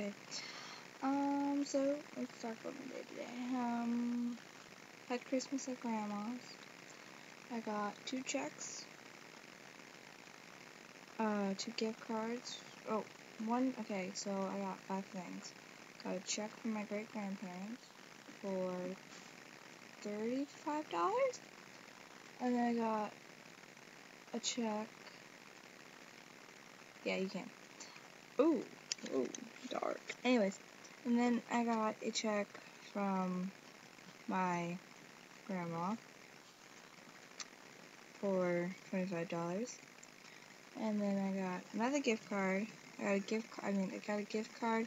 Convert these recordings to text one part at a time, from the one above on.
Okay. So let's talk about my day today. Had Christmas at Grandma's. I got 2 checks, 2 gift cards. Oh, one. Okay, so I got 5 things. Got a check from my great grandparents for $35, and then I got a check. Yeah, you can. Ooh, dark. Anyways, and then I got a check from my grandma for $25, and then I got another gift card. I got a gift card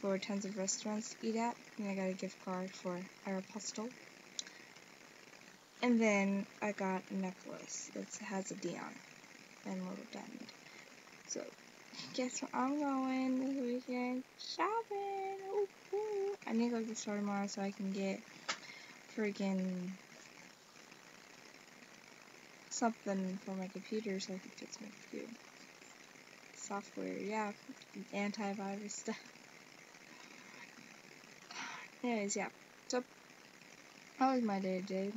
for tons of restaurants to eat at, and I got a gift card for Arapostle. And then I got a necklace that has a D on it and a little diamond. So, guess where I'm going this weekend? Shopping! Ooh. I need to go to the store tomorrow so I can get friggin' something for my computer so I can fix my computer. Software, yeah. Antivirus stuff. Anyways, yeah. So, that was my day today.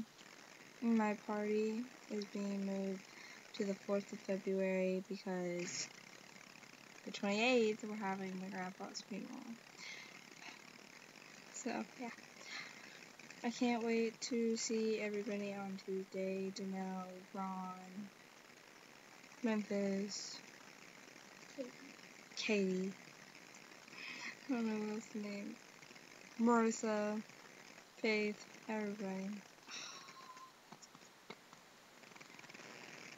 My party is being moved to the 4th of February because the 28th we're having my grandpa's funeral. So, yeah. I can't wait to see everybody on Tuesday. Danelle, Ron, Memphis, Katie, I don't know what else the name, Marissa, Faith, everybody.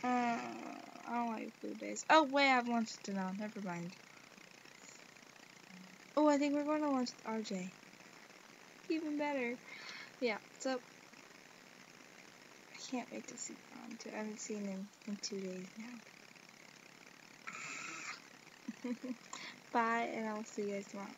I don't like food days. Oh, wait, I have lunch with Danelle. Never mind. Oh, I think we're going to lunch with RJ. Even better. Yeah, so I can't wait to see Ron, too. I haven't seen him in 2 days now. Bye, and I'll see you guys tomorrow.